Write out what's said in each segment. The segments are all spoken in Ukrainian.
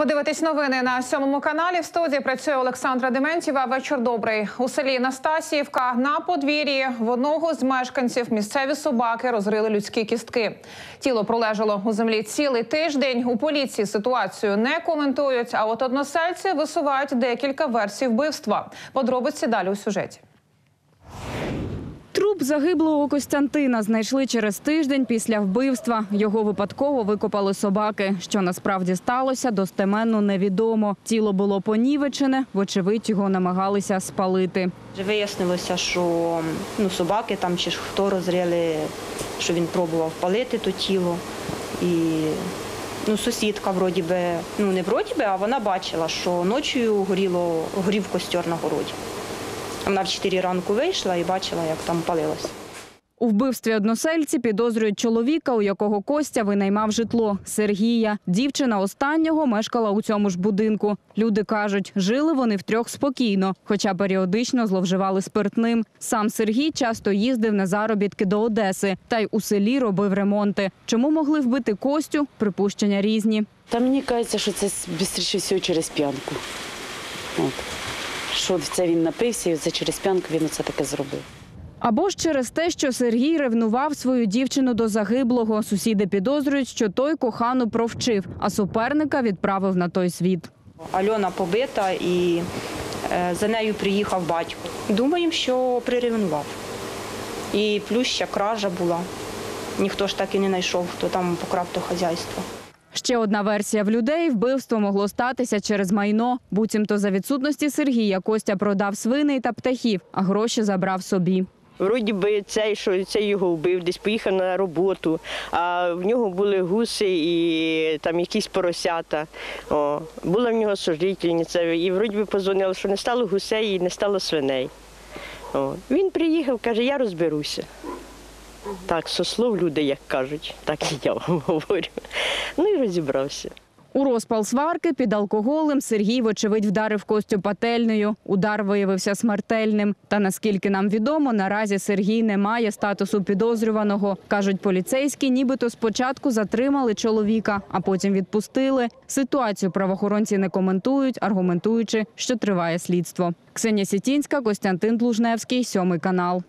Ви дивитесь новини на 7 каналі. В студії працює Олександра Дементіва. Вечір добрий. У селі Настасіївка на подвір'ї в одного з мешканців місцеві собаки розрили людські кістки. Тіло пролежало у землі цілий тиждень. У поліції ситуацію не коментують, а от односельці висувають декілька версій вбивства. Подробиці далі у сюжеті. Труп загиблого Костянтина знайшли через тиждень після вбивства. Його випадково викопали собаки. Що насправді сталося, достеменно невідомо. Тіло було понівечене, вочевидь його намагалися спалити. Вияснилося, що собаки там чи хто розрили, що він пробував палити то тіло. І сусідка вроді би, не вроді би, а вона бачила, що ночі горів костер на городі. Вона в 4 ранку вийшла і бачила, як там палилось. У вбивстві односельці підозрюють чоловіка, у якого Костя винаймав житло – Сергія. Дівчина останнього мешкала у цьому ж будинку. Люди кажуть, жили вони втрьох спокійно, хоча періодично зловживали спиртним. Сам Сергій часто їздив на заробітки до Одеси, та й у селі робив ремонти. Чому могли вбити Костю – припущення різні. Та мені кажеться, що це швидше всього через п'янку. Що це він напився, і через п'янку він оце таке зробив. Або ж через те, що Сергій ревнував свою дівчину до загиблого. Сусіди підозрюють, що той кохану провчив, а суперника відправив на той світ. Альона побита, і за нею приїхав батько. Думаємо, що приревнував. І плюс ще кража була. Ніхто ж так і не знайшов, хто там покрав то хазяйство. Ще одна версія в людей – вбивство могло статися через майно. Буцімто за відсутності Сергія Костя продав свиней та птахів, а гроші забрав собі. Вроді би цей його вбив, десь поїхав на роботу, а в нього були гуси і там якісь поросята. Була в нього сожительниця, і вроді би подзвонила, що не стало гусей і не стало свиней. Він приїхав, каже, я розберуся. Так, со слов люди, як кажуть, так і я вам говорю. І розібрався. У розпал сварки під алкоголем Сергій, вочевидь, вдарив Костю пательнею. Удар виявився смертельним. Та, наскільки нам відомо, наразі Сергій не має статусу підозрюваного. Кажуть поліцейські, нібито спочатку затримали чоловіка, а потім відпустили. Ситуацію правоохоронці не коментують, аргументуючи, що триває слідство. Ксенія Сітінська, Костянтин, 7 канал.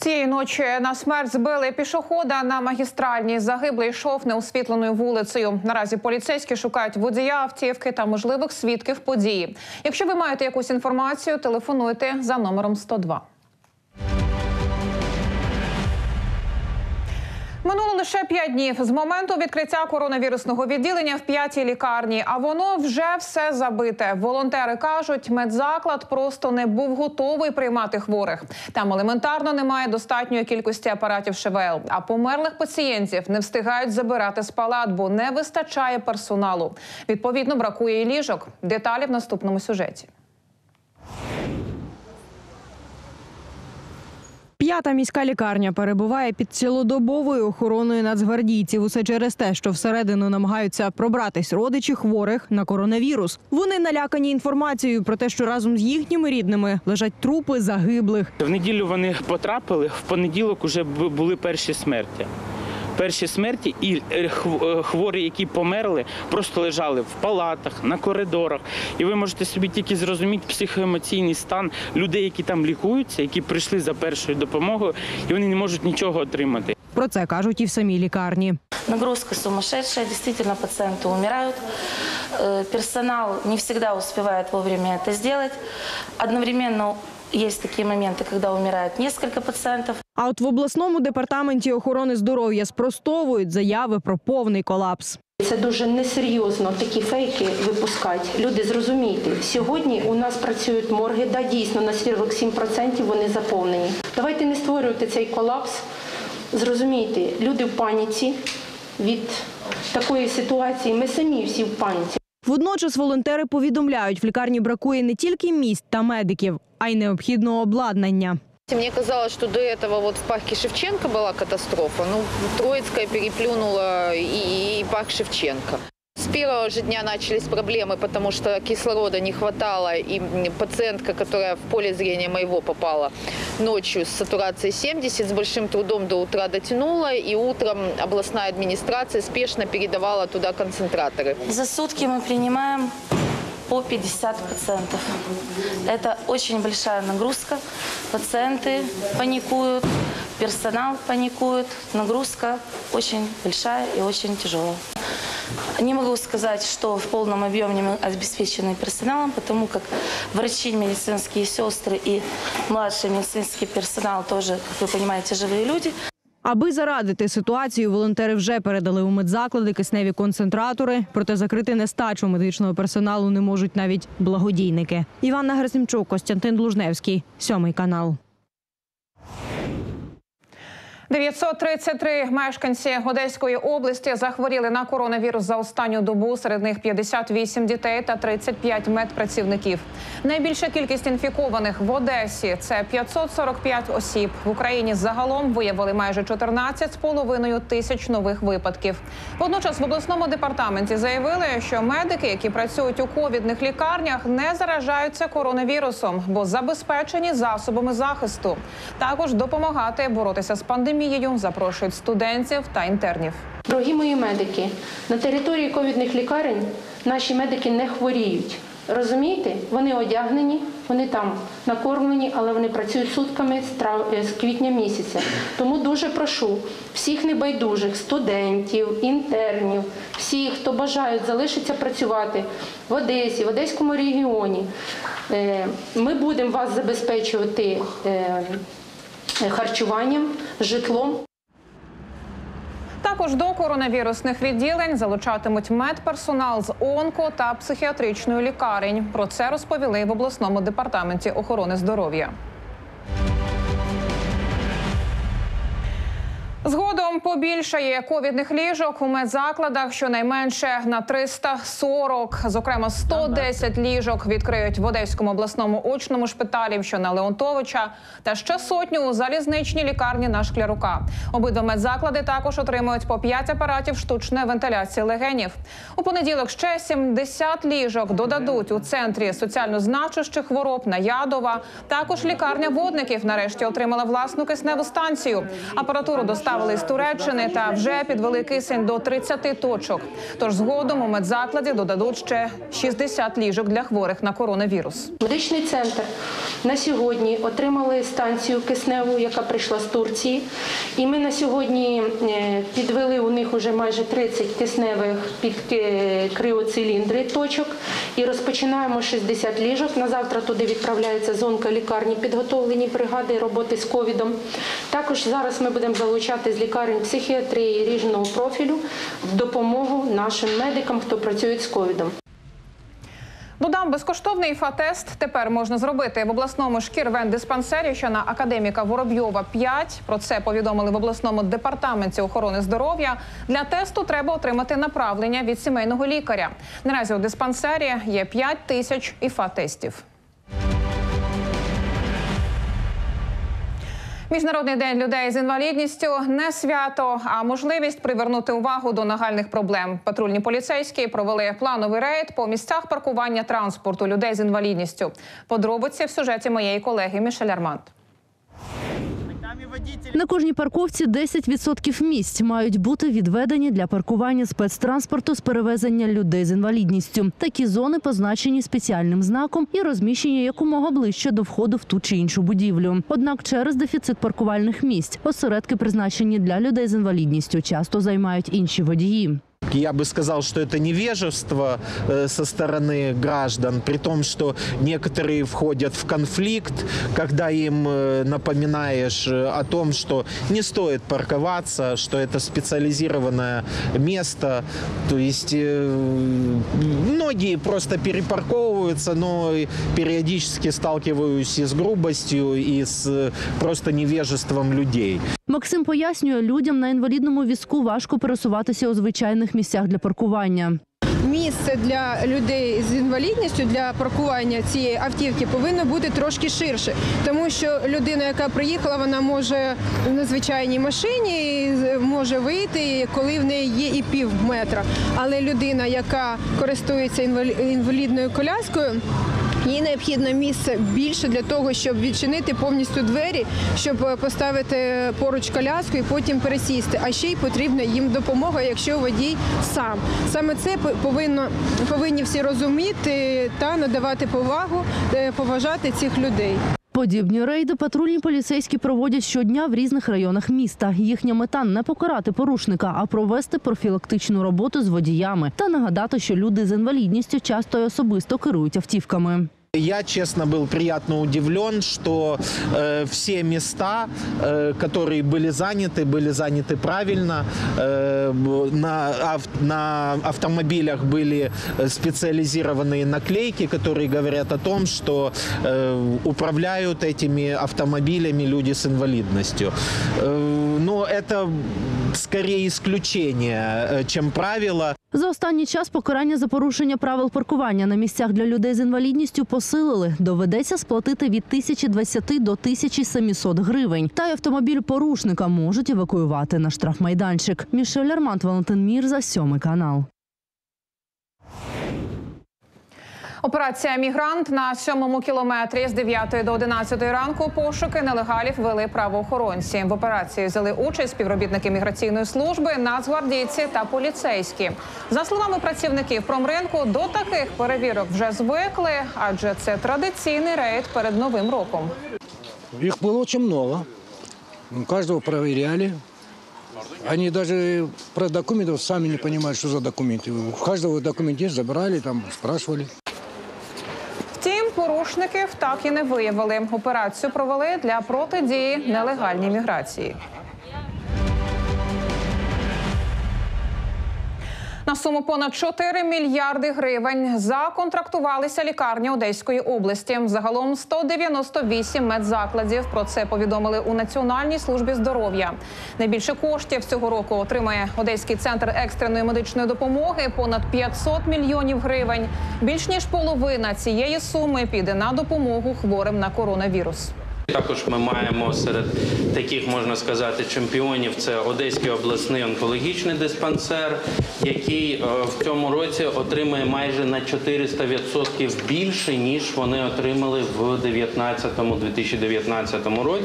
Цієї ночі на смерть збили пішохода на магістральній. Загиблий йшов неосвітленою вулицею. Наразі поліцейські шукають водія автівки та можливих свідків події. Якщо ви маєте якусь інформацію, телефонуйте за номером 102. Минуло лише 5 днів з моменту відкриття коронавірусного відділення в 5-й лікарні, а воно вже все забите. Волонтери кажуть, медзаклад просто не був готовий приймати хворих. Там елементарно немає достатньої кількості апаратів ШВЛ. А померлих пацієнтів не встигають забирати з палат, бо не вистачає персоналу. Відповідно, бракує і ліжок. Деталі в наступному сюжеті. 5-та міська лікарня перебуває під цілодобовою охороною нацгвардійців. Усе через те, що всередину намагаються пробратись родичі хворих на коронавірус. Вони налякані інформацією про те, що разом з їхніми рідними лежать трупи загиблих. В неділю вони потрапили, в понеділок вже були перші смерті. Перші смерті і хворі, які померли, просто лежали в палатах, на коридорах. І ви можете собі тільки зрозуміти психоемоційний стан людей, які там лікуються, які прийшли за першою допомогою, і вони не можуть нічого отримати. Про це кажуть і в самій лікарні. Нагрузка сумасшедшая, дійсно пацієнти вмирають. Персонал не завжди встигає вовремя це зробити. Одновременно є такі моменти, коли вмирають кілька пацієнтів. А от в обласному департаменті охорони здоров'я спростовують заяви про повний колапс. Це дуже несерйозно такі фейки випускати. Люди, зрозумійте, сьогодні у нас працюють морги, да, дійсно, на 47% вони заповнені. Давайте не створювати цей колапс. Зрозумійте, люди в паніці від такої ситуації, ми самі всі в паніці. Водночас волонтери повідомляють, в лікарні бракує не тільки місць та медиків, а й необхідного обладнання. Мне казалось, что до этого вот в парке Шевченко была катастрофа. Троицкая переплюнула и парк Шевченко. С первого же дня начались проблемы, потому что кислорода не хватало, и пациентка, которая в поле зрения моего попала ночью с сатурацией 70, с большим трудом до утра дотянула, и утром областная администрация спешно передавала туда концентраторы. За сутки мы принимаем по 50 пациентов. Это очень большая нагрузка. Пациенты паникуют, персонал паникует. Нагрузка очень большая и очень тяжелая. Не могу сказать, что в полном объеме мы обеспечены персоналом, потому как врачи, медицинские сестры и младший медицинский персонал тоже, как вы понимаете, живые люди. Аби зарадити ситуацію, волонтери вже передали у медзаклади кисневі концентратори, проте закрити нестачу медичного персоналу не можуть навіть благодійники. Іванна Герасимчук, Костянтин Лужневський, 7 канал. 933 мешканці Одеської області захворіли на коронавірус за останню добу. Серед них 58 дітей та 35 медпрацівників. Найбільша кількість інфікованих в Одесі – це 545 осіб. В Україні загалом виявили майже 14,5 тисяч нових випадків. Водночас в обласному департаменті заявили, що медики, які працюють у ковідних лікарнях, не заражаються коронавірусом, бо забезпечені засобами захисту. Також допомагати боротися з пандемією запрошують студентів та інтернів. Дорогі мої медики, на території ковідних лікарень наші медики не хворіють. Розумієте? Вони одягнені, вони там накормлені, але вони працюють сутками з квітня місяця. Тому дуже прошу всіх небайдужих, студентів, інтернів, всіх, хто бажають залишитися працювати в Одесі, в Одеському регіоні. Ми будемо вас забезпечувати харчуванням, житлом. Також до коронавірусних відділень залучатимуть медперсонал з онко- та психіатричної лікарень. Про це розповіли в обласному департаменті охорони здоров'я. Згодом побільшає ковідних ліжок у медзакладах щонайменше на 340. Зокрема, 110 ліжок відкриють в Одеському обласному очному шпиталі Шона Леонтовича та ще сотню у залізничній лікарні на Шклярука. Обидва медзаклади також отримують по 5 апаратів штучної вентиляції легенів. У понеділок ще 70 ліжок додадуть у центрі соціально значущих хвороб на Ядова. Також лікарня водників нарешті отримала власну кисневу станцію. Апаратуру доставили з Туреччини та вже підвели кисень до 30 точок. Тож згодом у медзакладі додадуть ще 60 ліжок для хворих на коронавірус. Медичний центр на сьогодні отримали станцію кисневу, яка прийшла з Турції. І ми на сьогодні підвели у них уже майже 30 кисневих під криоциліндри точок. І розпочинаємо 60 ліжок. На завтра туди відправляється з онколікарні підготовлені бригади роботи з ковідом. Також зараз ми будемо залучати з лікарень психіатрії різного профілю в допомогу нашим медикам, хто працює з ковідом. Додам, безкоштовний ІФА-тест тепер можна зробити в обласному шкірвендиспансері, що на академіка Воробйова, 5. Про це повідомили в обласному департаменті охорони здоров'я. Для тесту треба отримати направлення від сімейного лікаря. Наразі у диспансері є 5000 ІФА-тестів. Міжнародний день людей з інвалідністю – не свято, а можливість привернути увагу до нагальних проблем. Патрульні поліцейські провели плановий рейд по місцях паркування транспорту людей з інвалідністю. Подробиці в сюжеті моєї колеги Мішель Армант. На кожній парковці 10% місць мають бути відведені для паркування спецтранспорту з перевезення людей з інвалідністю. Такі зони позначені спеціальним знаком і розміщення якомога ближче до входу в ту чи іншу будівлю. Однак через дефіцит паркувальних місць осередки, призначені для людей з інвалідністю, часто займають інші водії. Я бы сказал, что это невежество со стороны граждан, при том, что некоторые входят в конфликт, когда им напоминаешь о том, что не стоит парковаться, что это специализированное место. То есть многие просто перепарковываются, но периодически сталкиваюсь и с грубостью, и с просто невежеством людей. Максим пояснює, людям на інвалідному візку важко пересуватися у звичайних місцях для паркування. Місце для людей з інвалідністю для паркування цієї автівки повинно бути трошки ширше, тому що людина, яка приїхала, вона може на звичайній машині може вийти, коли в неї є і пів метра. Але людина, яка користується інвалідною коляскою, їй необхідно місце більше для того, щоб відчинити повністю двері, щоб поставити поруч коляску і потім пересісти. А ще й потрібна їм допомога, якщо водій сам. Саме це повинні всі розуміти та надавати повагу, поважати цих людей. Подібні рейди патрульні поліцейські проводять щодня в різних районах міста. Їхня мета – не покарати порушника, а провести профілактичну роботу з водіями. Та нагадати, що люди з інвалідністю часто й особисто керують автівками. Я, честно, был приятно удивлен, что все места, которые были заняты правильно. На автомобилях были специализированные наклейки, которые говорят о том, что управляют этими автомобилями люди с инвалидностью. Но это скорее исключение, чем правило. За останній час покарання за порушення правил паркування на місцях для людей з інвалідністю посилили. Доведеться сплатити від 1020 до 1700 гривень. Та й автомобіль порушника можуть евакуювати на штрафмайданчик. Мішель Армант, Валентин Мірза, 7 канал. Операція «Мігрант» на 7-му кілометрі. З 9 до 11 ранку пошуки нелегалів вели правоохоронці. В операції взяли участь співробітники міграційної служби, нацгвардійці та поліцейські. За словами працівників промринку, до таких перевірок вже звикли, адже це традиційний рейд перед Новим роком. Їх було дуже багато. Кожного перевіряли. Они даже про документы сами не понимают, что за документы. У каждого документ есть, забирали, там, спрашивали. Втім, порушників так і не виявили. Операцію провели для протидії нелегальній міграції. На суму понад 4 мільярди гривень законтрактувалися лікарні Одеської області. Загалом 198 медзакладів. Про це повідомили у Національній службі здоров'я. Найбільше коштів цього року отримає Одеський центр екстреної медичної допомоги – понад 500 мільйонів гривень. Більш ніж половина цієї суми піде на допомогу хворим на коронавірус. Також ми маємо серед таких, можна сказати, чемпіонів – це Одеський обласний онкологічний диспансер, який в цьому році отримає майже на 400% більше, ніж вони отримали в 2019 році.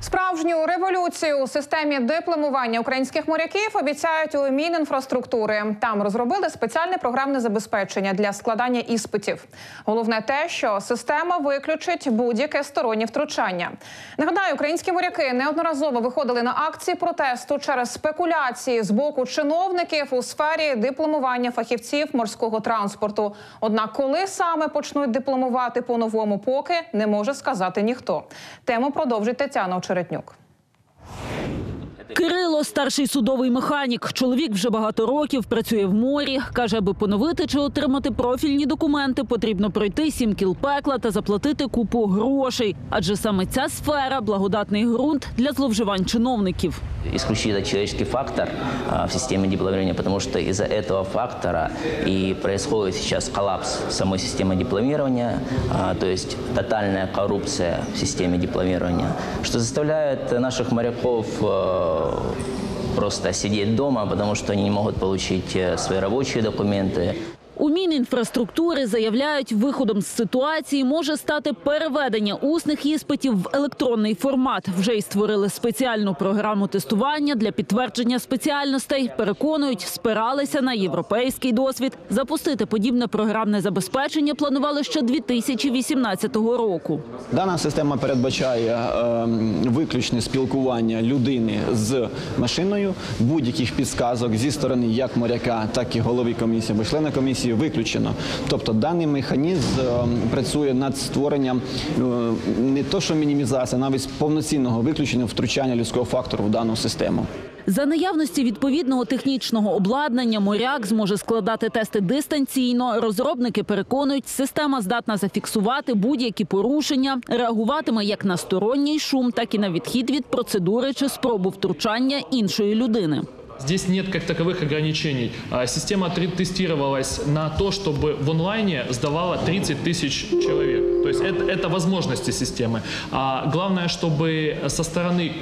Справжню революцію у системі дипломування українських моряків обіцяють у Мінінфраструктури. Там розробили спеціальне програмне забезпечення для складання іспитів. Головне те, що система виключить будь-яке стороннє втручання. Нагадаю, українські моряки неодноразово виходили на акції протесту через спекуляції з боку чиновників у сфері дипломування фахівців морського транспорту. Однак коли саме почнуть дипломувати по-новому, поки не може сказати ніхто. Тему продовжить Тетяна Очереднюк. Кирило – старший судовий механік. Чоловік вже багато років працює в морі. Каже, аби поновити чи отримати профільні документи, потрібно пройти 7 кіл пекла та заплатити купу грошей. Адже саме ця сфера – благодатний ґрунт для зловживань чиновників. Исключить этот человеческий фактор в системе дипломирования, потому что из-за этого фактора и происходит сейчас коллапс самой системы дипломирования, то есть тотальная коррупция в системе дипломирования, что заставляет наших моряков просто сидеть дома, потому что они не могут получить свои рабочие документы. У Мінінфраструктури заявляють, виходом з ситуації може стати переведення усних іспитів в електронний формат. Вже й створили спеціальну програму тестування для підтвердження спеціальностей. Переконують, спиралися на європейський досвід. Запустити подібне програмне забезпечення планували ще 2018 року. Дана система передбачає виключне спілкування людини з машиною, будь-яких підказок зі сторони як моряка, так і голови комісії або члена комісії виключено. Тобто даний механізм працює над створенням не то що мінімізації, а навіть повноцінного виключення втручання людського фактору в дану систему. За наявності відповідного технічного обладнання моряк зможе складати тести дистанційно. Розробники переконують, система здатна зафіксувати будь-які порушення, реагуватиме як на сторонній шум, так і на відхід від процедури чи спробу втручання іншої людини. Здесь нет как таковых ограничений. Система тестировалась на то, чтобы в онлайне сдавала 30 тысяч человек. То есть это возможности системы. А главное, чтобы со стороны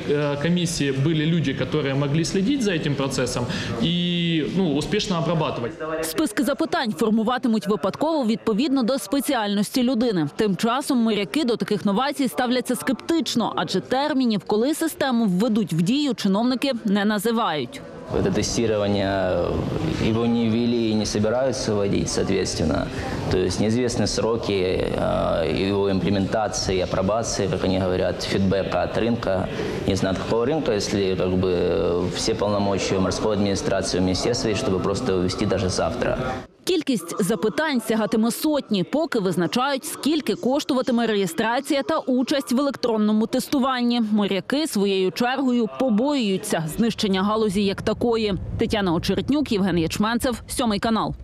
комиссии были люди, которые могли следить за этим процессом и успешно обрабатывать. Списки запитань формуватимуть випадково відповідно до спеціальності людини. Тим часом моряки до таких новацій ставляться скептично, адже термінів, коли систему введуть в дію, чиновники не називають. Это тестирование, его не ввели и не собираются вводить, соответственно. То есть неизвестны сроки его имплементации, апробации, как они говорят, фидбэка от рынка. Не знаю, от какого рынка, если все полномочия морской администрации, министерства, чтобы просто ввести даже завтра. Кількість запитань сягатиме сотні, поки визначають, скільки коштуватиме реєстрація та участь в електронному тестуванні. Моряки своєю чергою побоюються знищення галузі як такої. Тетяна Очереднюк, Євген Ячменцев, 7 канал.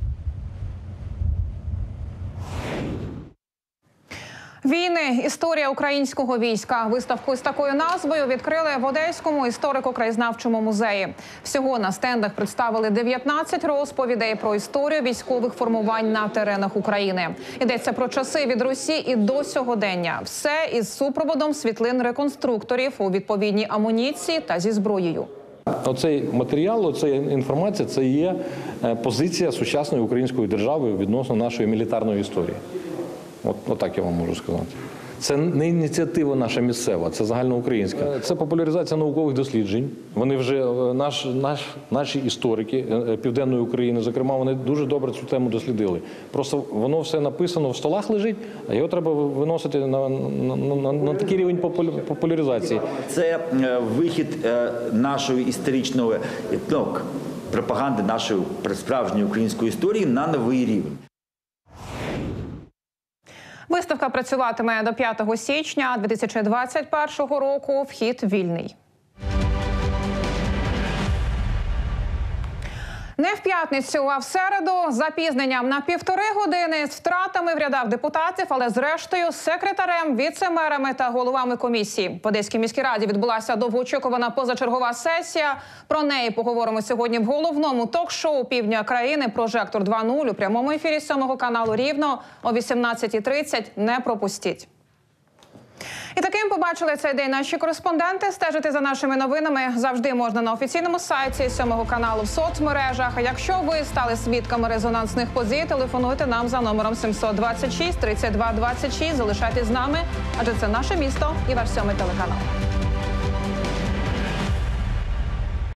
Війни. Історія українського війська. Виставку із такою назвою відкрили в Одеському історико-краєзнавчому музеї. Всього на стендах представили 19 розповідей про історію військових формувань на теренах України. Йдеться про часи від Русі і до сьогодення. Все із супроводом світлин реконструкторів у відповідній амуніції та зі зброєю. Оцей матеріал, оця інформація – це є позиція сучасної української держави відносно нашої мілітарної історії. Отак я вам можу сказати. Це не ініціатива наша місцева, це загальноукраїнська. Це популяризація наукових досліджень. Вони вже, наші історики Південної України, зокрема, вони дуже добре цю тему дослідили. Просто воно все написано в столах лежить, а його треба виносити на такий рівень популяризації. Це вихід нашої історичної пропаганди, нашої справжньої української історії на новий рівень. Виставка працюватиме до 5 січня 2021 року. Вхід вільний. Не в п'ятницю, а в середу. З запізненням на 1,5 години, з втратами в рядах депутатів, але зрештою з секретарем, віцемерами та головами комісії. В Одеській міській раді відбулася довгоочікувана позачергова сесія. Про неї поговоримо сьогодні в головному ток-шоу «Півдня країни» «Прожектор 2.0» у прямому ефірі 7 каналу рівно о 18:30. Не пропустіть. І таким побачили цей день наші кореспонденти. Стежити за нашими новинами завжди можна на офіційному сайті 7 каналу в соцмережах. А якщо ви стали свідками резонансних подій, телефонуйте нам за номером 726 32 26. Залишайтесь з нами, адже це наше місто і ваш 7 телеканал.